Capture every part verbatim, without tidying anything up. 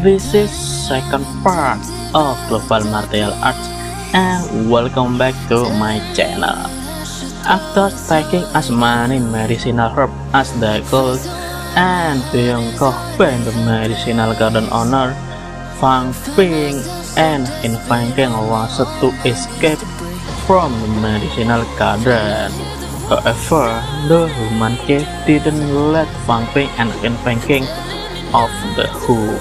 This is second part of Global Martial Arts, and welcome back to my channel. After taking as many medicinal herbs as the gold and being given the medicinal garden honor, Fang Ping and Hin Fang King wanted to escape from the medicinal garden. However, the human cave didn't let Fang Ping and Hin Fang King off the hook.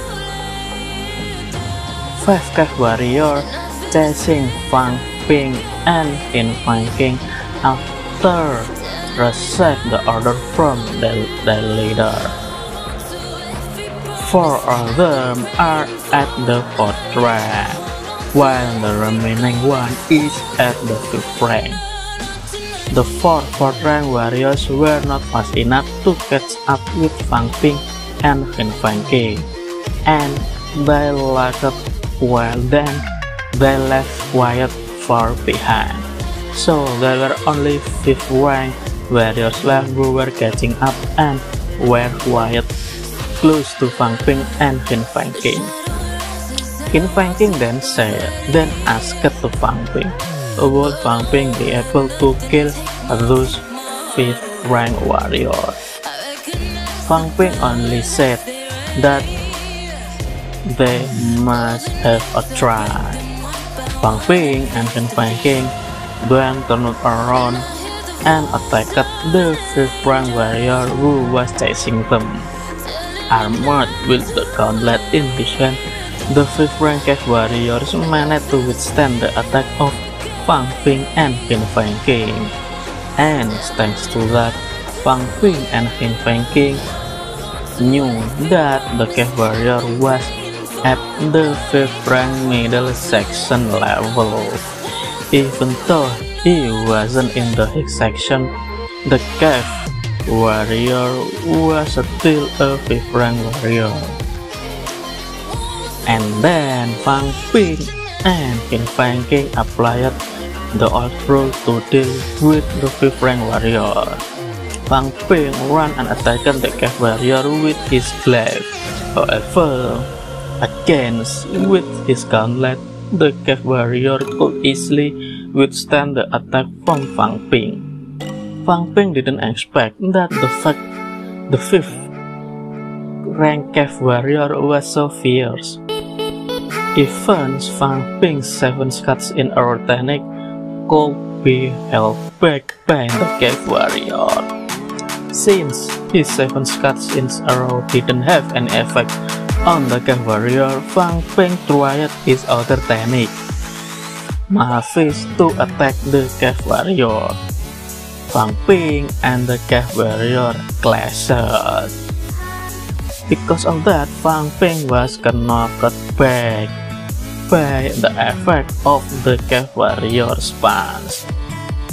Five cave warriors chasing Fang Ping and Hin Fang King after received the order from the, the leader. Four of them are at the fortress, while the remaining one is at the frame. The four fortress warriors were not fast enough to catch up with Fang Ping and Hin Fang King, and they lacked well then they left quite far behind. So there were only five warriors left who were catching up and were quite close to Fang Ping and Hin Fang King. Hin Fang King then said, then asked to Fang Ping, would Fang Ping be able to kill those fifth rank warriors? Fang Ping only said that they must have a try. Fang Ping and Hin Fang King then turned around and attacked the fifth rank warrior who was chasing them. Armored with the gauntlet in his hand, the fifth rank warriors managed to withstand the attack of Fang Ping and Hin Fang King, and thanks to that, Fang Ping and Hin Fang King knew that the cave warrior was at the fifth rank middle section level. Even though he wasn't in the hit section, the cave warrior was still a fifth rank warrior. And then Fang Ping and Hin Fang King applied the old rule to deal with the fifth rank warrior. Fang Ping ran and attacked the cave warrior with his glaive. However, against with his gauntlet, the cave warrior could easily withstand the attack from Fang Ping. Fang Ping didn't expect that the fact the fifth rank cave warrior was so fierce. Even Fang Ping's seven shots in a row technique could be held back by the cave warrior. Since his seven shots in a row didn't have any effect on the cave warrior, Fang Ping tried his other technique, Mahafis, to attack the cave warrior. Fang Ping and the cave warrior clashed. Because of that, Fang Ping was knocked back by the effect of the cave warrior's punch.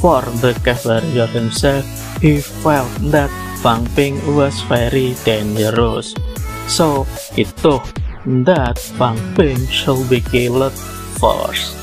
For the cave warrior himself, he felt that Fang Ping was very dangerous, so he thought that Fang Ping should be killed first.